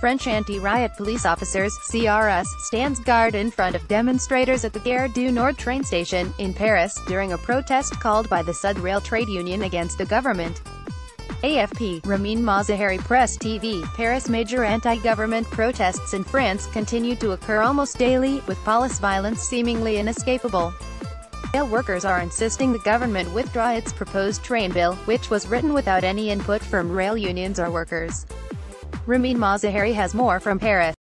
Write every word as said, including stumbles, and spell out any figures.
French anti-riot police officers, C R S, stands guard in front of demonstrators at the Gare du Nord train station, in Paris, during a protest called by the S U D-Rail trade union against the government. A F P, Ramin Mazaheri, Press T V, Paris. Major anti-government protests in France continue to occur almost daily, with police violence seemingly inescapable. Rail workers are insisting the government withdraw its proposed train bill, which was written without any input from rail unions or workers. Ramin Mazaheri has more from Paris.